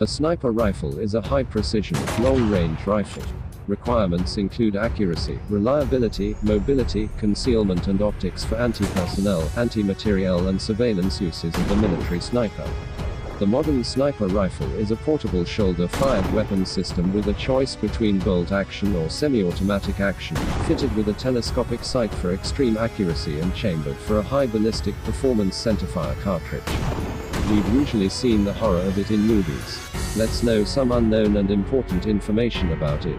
A sniper rifle is a high-precision, long-range rifle. Requirements include accuracy, reliability, mobility, concealment and optics for anti-personnel, anti-materiel and surveillance uses of the military sniper. The modern sniper rifle is a portable shoulder-fired weapon system with a choice between bolt action or semi-automatic action, fitted with a telescopic sight for extreme accuracy and chambered for a high ballistic performance centerfire cartridge. We've usually seen the horror of it in movies. Let's know some unknown and important information about it.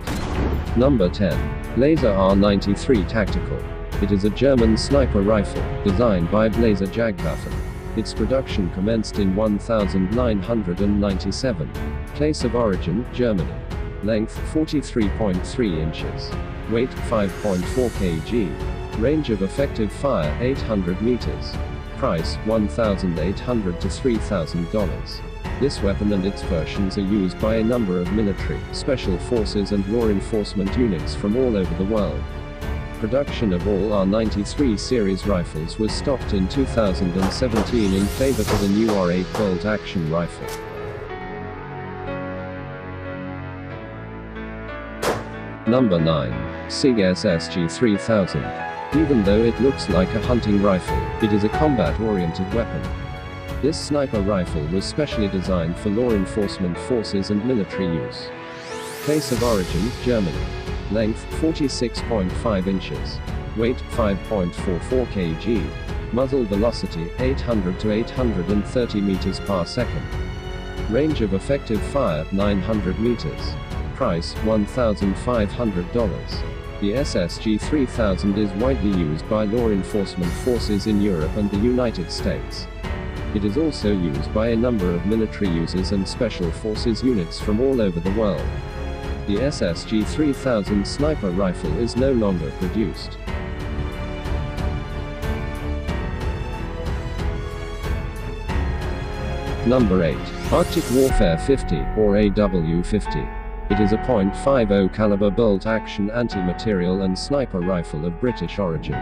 Number 10. Blaser R93 Tactical. It is a German sniper rifle, designed by Blaser Jagdwaffen. Its production commenced in 1997. Place of origin, Germany. Length, 43.3 inches. Weight, 5.4 kg. Range of effective fire, 800 meters. Price, $1,800 to $3,000. This weapon and its versions are used by a number of military, special forces and law enforcement units from all over the world. Production of all R93 series rifles was stopped in 2017 in favor to the new R8 bolt action rifle. Number 9. SIG SSG-3000. Even though it looks like a hunting rifle, it is a combat-oriented weapon. This sniper rifle was specially designed for law enforcement forces and military use. Place of origin, Germany. Length, 46.5 inches. Weight, 5.44 kg. Muzzle velocity, 800 to 830 meters per second. Range of effective fire, 900 meters. Price, $1,500. The SSG-3000 is widely used by law enforcement forces in Europe and the United States. It is also used by a number of military users and special forces units from all over the world. The SSG-3000 sniper rifle is no longer produced. Number 8. Arctic Warfare 50, or AW50. It is a .50 caliber bolt-action anti-materiel and sniper rifle of British origin.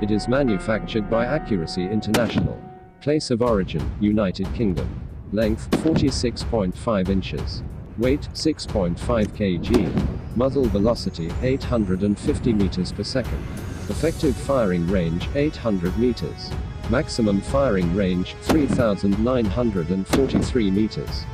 It is manufactured by Accuracy International. Place of origin, United Kingdom. Length, 46.5 inches. Weight, 6.5 kg. Muzzle velocity, 850 meters per second. Effective firing range, 800 meters. Maximum firing range, 3,943 meters.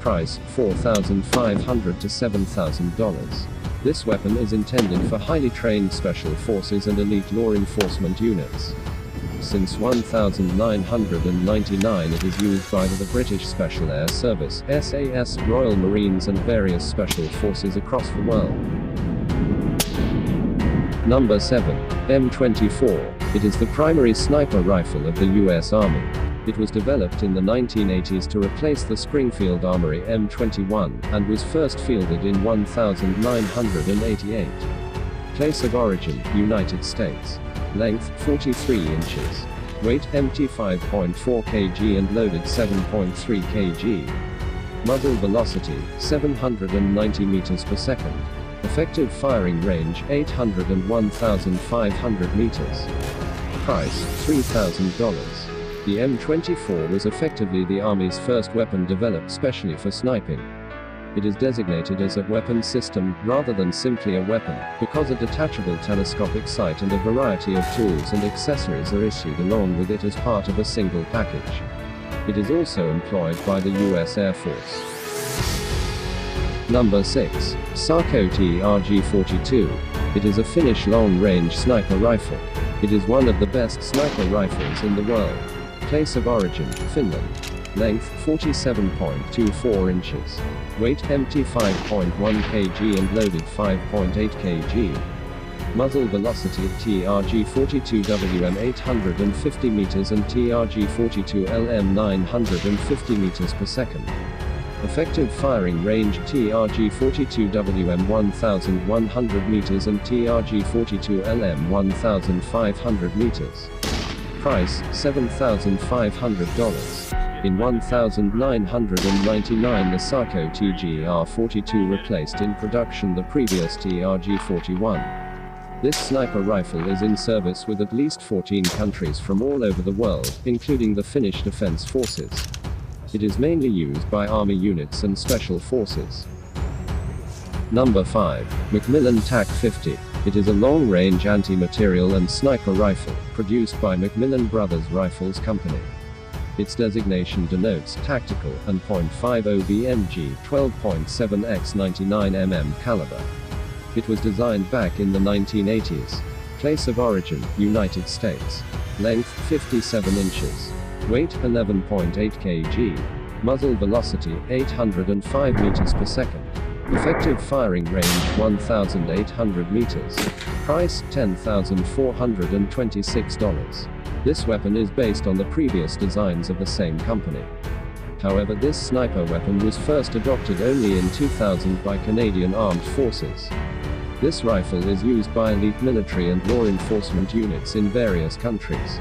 Price, $4,500 to $7,000. This weapon is intended for highly trained special forces and elite law enforcement units. Since 1999 it is used by the British Special Air Service, SAS, Royal Marines and various special forces across the world. Number 7. M24. It is the primary sniper rifle of the US Army. It was developed in the 1980s to replace the Springfield Armory M21, and was first fielded in 1988. Place of origin, United States. Length, 43 inches. Weight, empty 5.4 kg and loaded 7.3 kg. Muzzle velocity, 790 meters per second. Effective firing range, 801,500 meters. Price, $3,000. The M24 was effectively the Army's first weapon developed specially for sniping. It is designated as a weapon system, rather than simply a weapon, because a detachable telescopic sight and a variety of tools and accessories are issued along with it as part of a single package. It is also employed by the US Air Force. Number 6. Sako TRG-42. It is a Finnish long-range sniper rifle. It is one of the best sniper rifles in the world. Place of origin, Finland. Length, 47.24 inches. Weight, empty 5.1 kg and loaded 5.8 kg. Muzzle velocity, TRG-42 WM 850 meters and TRG-42 LM 950 meters per second. Effective firing range, TRG-42 WM 1100 meters and TRG-42 LM 1500 meters. Price, $7,500. In 1999 the Sako TRG-42 replaced in production the previous TRG-41. This sniper rifle is in service with at least 14 countries from all over the world, including the Finnish Defense Forces. It is mainly used by Army units and special forces. Number 5. McMillan Tac-50. It is a long-range anti-materiel and sniper rifle, produced by McMillan Brothers Rifles Company. Its designation denotes tactical and .50 BMG 12.7 x 99 mm caliber. It was designed back in the 1980s. Place of origin, United States. Length, 57 inches. Weight, 11.8 kg. Muzzle velocity, 805 meters per second. Effective firing range, 1,800 meters. Price, $10,426. This weapon is based on the previous designs of the same company. However, this sniper weapon was first adopted only in 2000 by Canadian Armed Forces. This rifle is used by elite military and law enforcement units in various countries.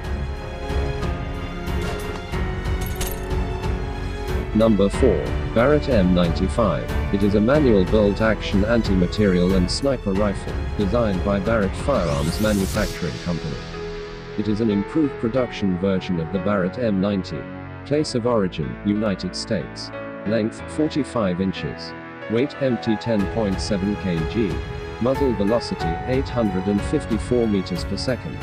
Number 4. Barrett M95. It is a manual bolt-action anti-materiel and sniper rifle, designed by Barrett Firearms Manufacturing Company. It is an improved production version of the Barrett M90. Place of origin, United States. Length, 45 inches. Weight, empty 10.7 kg. Muzzle velocity, 854 meters per second.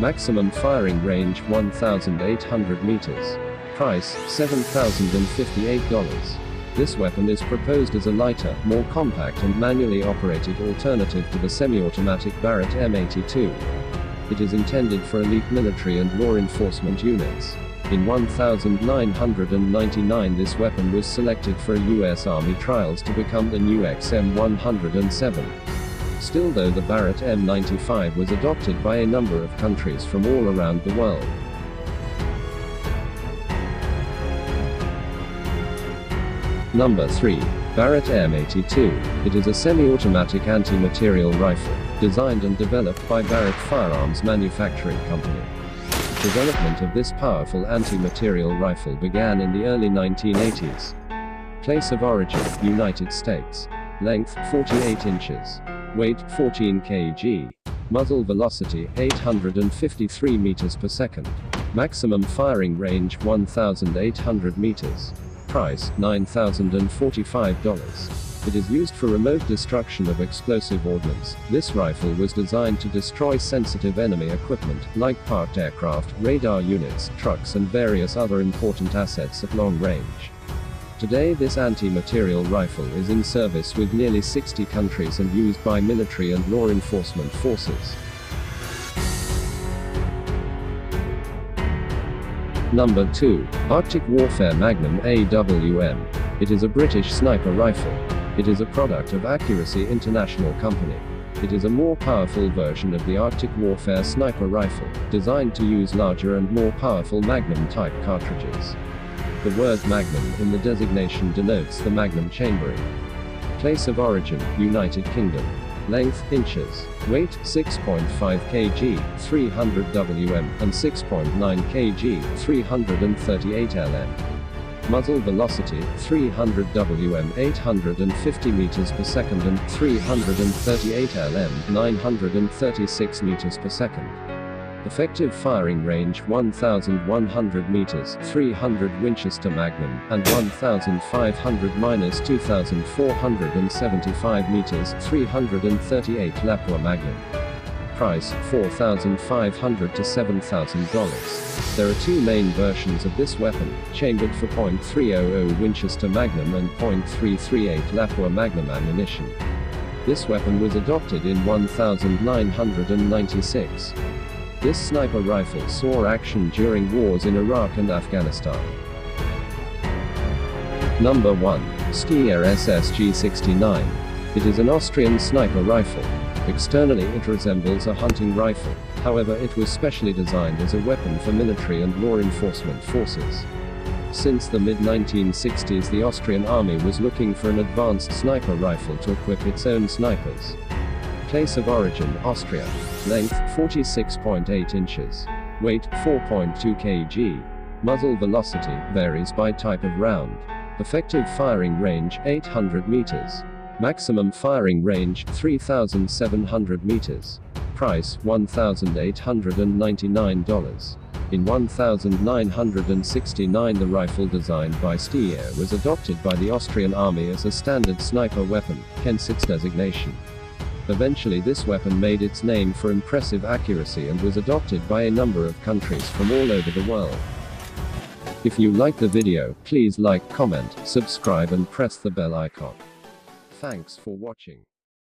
Maximum firing range, 1,800 meters. Price, $7,058. This weapon is proposed as a lighter, more compact and manually operated alternative to the semi-automatic Barrett M82. It is intended for elite military and law enforcement units. In 1999 this weapon was selected for U.S. Army trials to become the new XM107. Still though, the Barrett M95 was adopted by a number of countries from all around the world. Number 3. Barrett M82. It is a semi-automatic anti-materiel rifle, designed and developed by Barrett Firearms Manufacturing Company. Development of this powerful anti-materiel rifle began in the early 1980s. Place of origin, United States. Length, 48 inches. Weight, 14 kg. Muzzle velocity, 853 meters per second. Maximum firing range, 1,800 meters. Price, $9,045. It is used for remote destruction of explosive ordnance. This rifle was designed to destroy sensitive enemy equipment, like parked aircraft, radar units, trucks and various other important assets at long range. Today this anti-materiel rifle is in service with nearly 60 countries and used by military and law enforcement forces. Number 2. Arctic Warfare Magnum AWM. It is a British sniper rifle. It is a product of Accuracy International Company. It is a more powerful version of the Arctic Warfare sniper rifle, designed to use larger and more powerful Magnum-type cartridges. The word Magnum in the designation denotes the Magnum chambering. Place of origin, United Kingdom. Length, inches. Weight, 6.5 kg, 300 WM, and 6.9 kg, 338 LM. Muzzle velocity, 300 WM, 850 meters per second, and 338 LM, 936 meters per second. Effective firing range, 1,100 meters, 300 Winchester Magnum, and 1,500–2,475 meters, 338 Lapua Magnum. Price, $4,500 to $7,000. There are two main versions of this weapon, chambered for .300 Winchester Magnum and .338 Lapua Magnum ammunition. This weapon was adopted in 1996. This sniper rifle saw action during wars in Iraq and Afghanistan. Number 1. Steyr SSG-69. It is an Austrian sniper rifle. Externally it resembles a hunting rifle, however it was specially designed as a weapon for military and law enforcement forces. Since the mid-1960s the Austrian army was looking for an advanced sniper rifle to equip its own snipers. Place of origin, Austria. Length, 46.8 inches. Weight, 4.2 kg. Muzzle velocity, varies by type of round. Effective firing range, 800 meters. Maximum firing range, 3,700 meters. Price, $1,899. In 1969, the rifle designed by Steyr was adopted by the Austrian army as a standard sniper weapon, hence its designation. Eventually this weapon made its name for impressive accuracy and was adopted by a number of countries from all over the world. If you like the video, please like, comment, subscribe and press the bell icon. Thanks for watching.